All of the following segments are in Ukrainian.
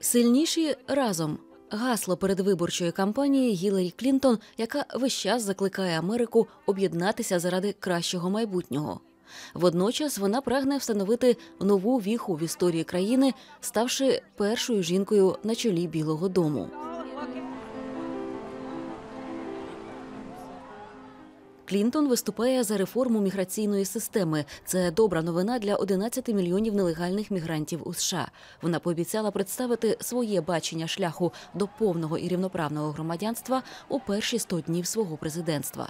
Сильніші разом. Гасло передвиборчої кампанії Гілларі Клінтон, яка весь час закликає Америку об'єднатися заради кращого майбутнього. Водночас вона прагне встановити нову віху в історії країни, ставши першою жінкою на чолі Білого дому. Клінтон виступає за реформу міграційної системи. Це добра новина для 11 мільйонів нелегальних мігрантів у США. Вона пообіцяла представити своє бачення шляху до повного і рівноправного громадянства у перші 100 днів свого президентства.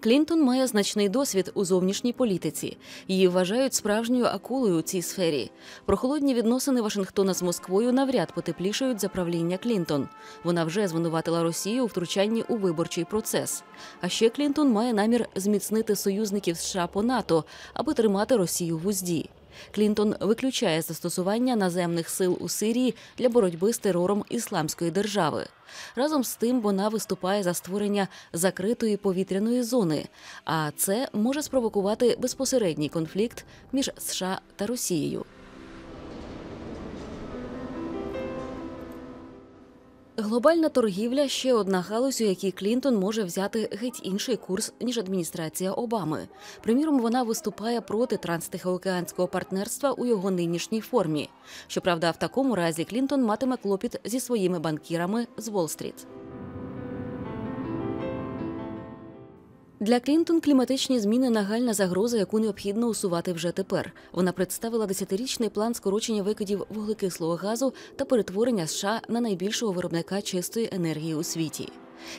Клінтон має значний досвід у зовнішній політиці. Її вважають справжньою акулою у цій сфері. Прохолодні відносини Вашингтона з Москвою навряд потеплішають за правління Клінтон. Вона вже звинуватила Росію у втручанні у виборчий процес. А ще Клінтон має намір зміцнити союзників США по НАТО, аби тримати Росію в узді. Клінтон виключає застосування наземних сил у Сирії для боротьби з терором Ісламської держави. Разом з тим вона виступає за створення закритої повітряної зони, а це може спровокувати безпосередній конфлікт між США та Росією. Глобальна торгівля – ще одна галузь, у якій Клінтон може взяти геть інший курс, ніж адміністрація Обами. Приміром, вона виступає проти транстихоокеанського партнерства у його нинішній формі. Щоправда, в такому разі Клінтон матиме клопіт зі своїми банкірами з Уолл-стріт. Для Клінтон кліматичні зміни – нагальна загроза, яку необхідно усувати вже тепер. Вона представила 10-річний план скорочення викидів вуглекислого газу та перетворення США на найбільшого виробника чистої енергії у світі.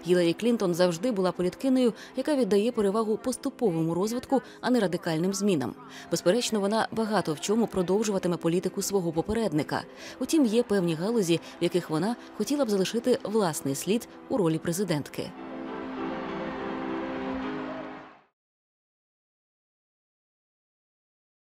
Гілларі Клінтон завжди була політкинею, яка віддає перевагу поступовому розвитку, а не радикальним змінам. Безперечно, вона багато в чому продовжуватиме політику свого попередника. Утім, є певні галузі, в яких вона хотіла б залишити власний слід у ролі президентки.